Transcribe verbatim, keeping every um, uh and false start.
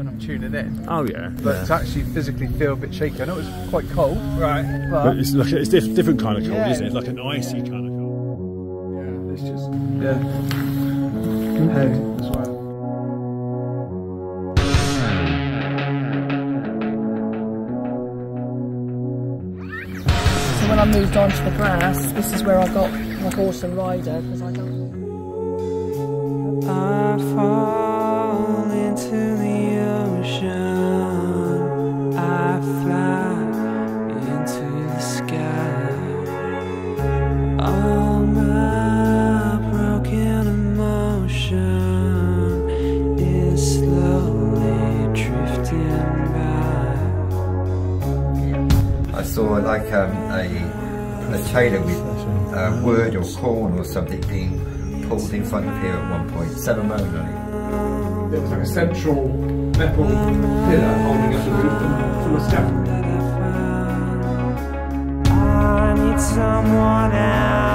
when I'm tuning in. Oh yeah. But yeah. to actually physically feel a bit shaky. I know it's quite cold. Right. But, but it's like it's diff different kind of cold, yeah, isn't it? It's like an icy yeah. kind of cold. Yeah. It's just yeah. Hey, that's right. So when I moved on to the grass, this is where I got my horse and rider because I got. I fall into the ocean, I fly into the sky, all my broken emotion is slowly drifting by. I saw like um, a, a trailer with uh, word or corn or something being pulled in front of here at one point, ceremonially. There was like a central metal pillar holding up the roof from a scaffold. I need someone else.